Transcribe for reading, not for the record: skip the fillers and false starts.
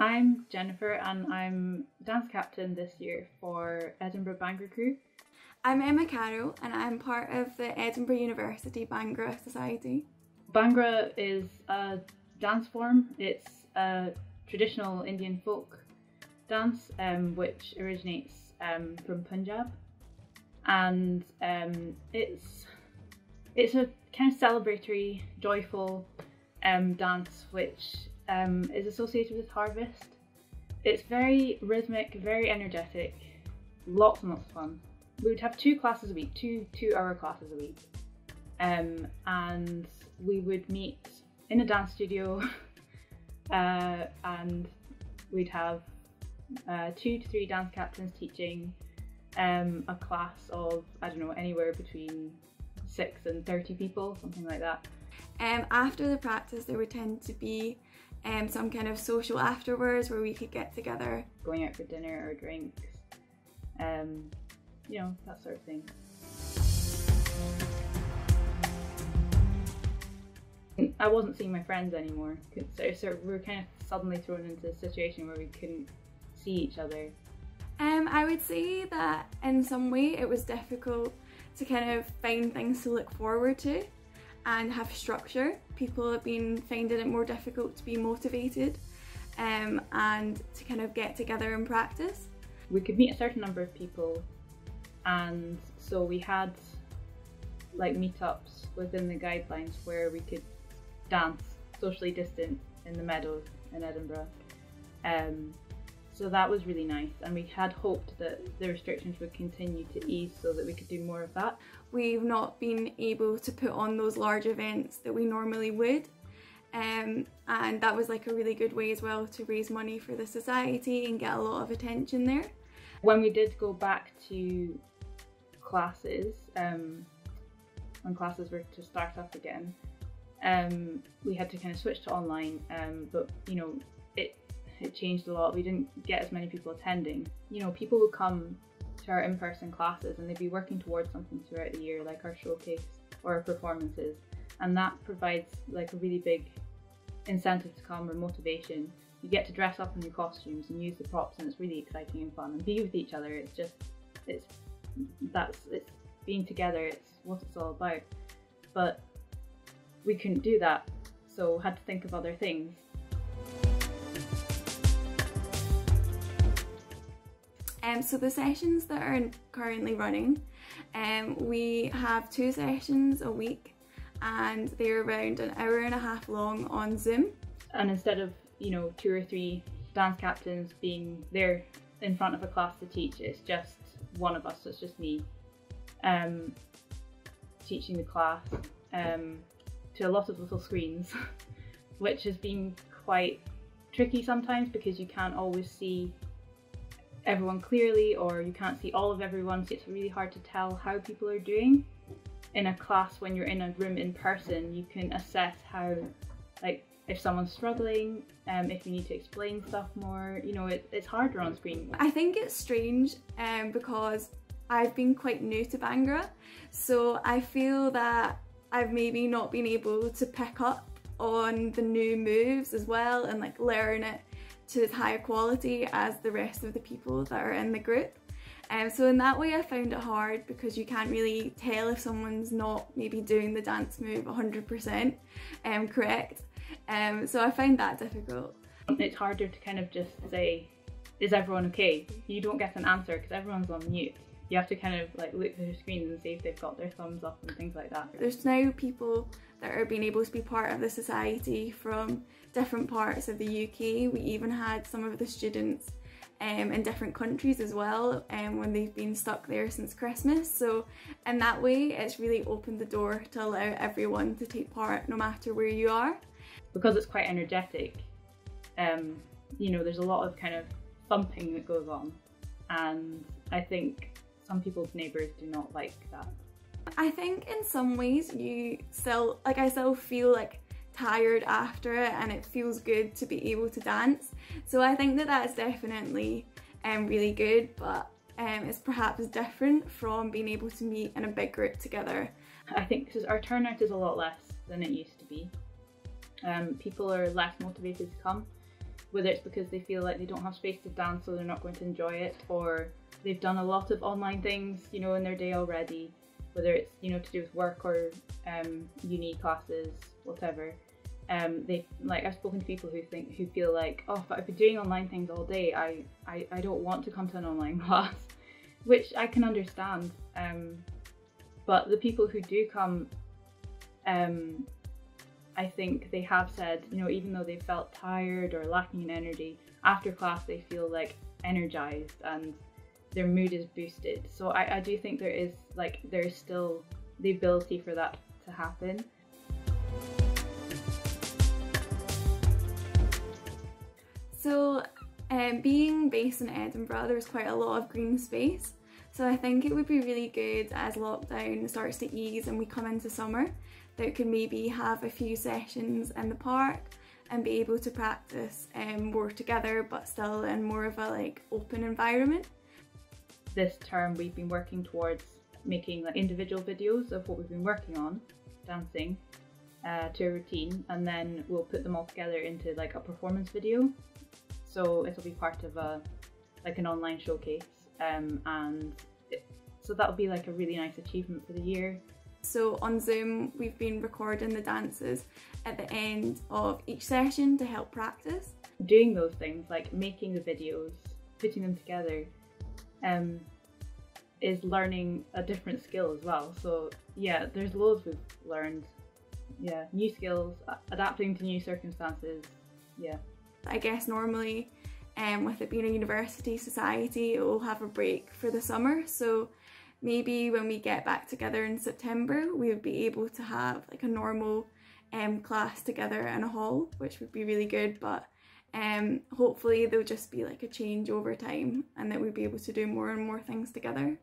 I'm Jennifer and I'm dance captain this year for Edinburgh Bhangra Group. I'm Emma Carroll and I'm part of the Edinburgh University Bhangra Society. Bhangra is a dance form. It's a traditional Indian folk dance which originates from Punjab, and it's a kind of celebratory, joyful dance which is associated with harvest. It's very rhythmic, very energetic, lots and lots of fun. We would have two classes a week, two-hour classes a week, and we would meet in a dance studio and we'd have 2 to 3 dance captains teaching a class of, I don't know, anywhere between 6 and 30 people, something like that. After the practice there would tend to be some kind of social afterwards where we could get together. Going out for dinner or drinks, you know, that sort of thing. I wasn't seeing my friends anymore, so we were kind of suddenly thrown into a situation where we couldn't see each other. I would say that in some way it was difficult to kind of find things to look forward to and have structure. People have been finding it more difficult to be motivated and to kind of get together and practice. We could meet a certain number of people, and so we had like meetups within the guidelines where we could dance socially distant in the Meadows in Edinburgh. So that was really nice, and we had hoped that the restrictions would continue to ease so that we could do more of that. We've not been able to put on those large events that we normally would, and that was like a really good way as well to raise money for the society and get a lot of attention there. When we did go back to classes, when classes were to start up again, we had to kind of switch to online, but you know, it changed a lot. We didn't get as many people attending. You know, people would come to our in-person classes and they'd be working towards something throughout the year, like our showcase or our performances, and that provides like a really big incentive to come, or motivation. You get to dress up in your costumes and use the props, and it's really exciting and fun, and be with each other. It's just, it's being together, it's what it's all about. But we couldn't do that, so had to think of other things. So the sessions that are currently running, we have 2 sessions a week and they're around an hour and a half long on Zoom. And instead of, you know, 2 or 3 dance captains being there in front of a class to teach, it's just one of us, so it's just me teaching the class to a lot of little screens, which has been quite tricky sometimes because you can't always see everyone clearly, or you can't see all of everyone, so it's really hard to tell how people are doing. In a class, when you're in a room in person, you can assess how, like, if someone's struggling, if you need to explain stuff more, you know, it's harder on screen. I think it's strange because I've been quite new to Bhangra, so I feel that I've maybe not been able to pick up on the new moves as well and like learn it to as high a quality as the rest of the people that are in the group. So in that way I found it hard because you can't really tell if someone's not maybe doing the dance move 100% correct. So I find that difficult. It's harder to kind of just say, is everyone okay? You don't get an answer because everyone's on mute. You have to kind of like look at their screens and see if they've got their thumbs up and things like that. There's now people that are being able to be part of the society from different parts of the UK. We even had some of the students in different countries as well when they've been stuck there since Christmas. So in that way it's really opened the door to allow everyone to take part no matter where you are. Because it's quite energetic, you know, there's a lot of kind of thumping that goes on, and I think some people's neighbours do not like that. I think in some ways you still, like I still feel like tired after it, and it feels good to be able to dance. So I think that's definitely really good, but it's perhaps different from being able to meet in a big group together. I think our turnout is a lot less than it used to be. People are less motivated to come. whether it's because they feel like they don't have space to dance so they're not going to enjoy it, or they've done a lot of online things, you know, in their day already, whether it's, you know, to do with work or uni classes, whatever. They, like, I've spoken to people who feel like, oh, but I've been doing online things all day, I don't want to come to an online class, which I can understand. But the people who do come, I think they have said, you know, even though they felt tired or lacking in energy, after class they feel like energized and their mood is boosted. So I do think there is still the ability for that to happen. So being based in Edinburgh, there's quite a lot of green space. So I think it would be really good as lockdown starts to ease and we come into summer, that could maybe have a few sessions in the park and be able to practice more together, but still in more of a open environment. This term we've been working towards making individual videos of what we've been working on, dancing to a routine, and then we'll put them all together into a performance video. So it'll be part of an online showcase, so that'll be a really nice achievement for the year. So on Zoom, we've been recording the dances at the end of each session to help practice. Doing those things, making the videos, putting them together, is learning a different skill as well. So yeah, there's loads we've learned. Yeah, new skills, adapting to new circumstances, yeah. I guess normally, with it being a university society, it will have a break for the summer, so maybe when we get back together in September, we would be able to have a normal class together in a hall, which would be really good, but hopefully there'll just be a change over time and that we'd be able to do more and more things together.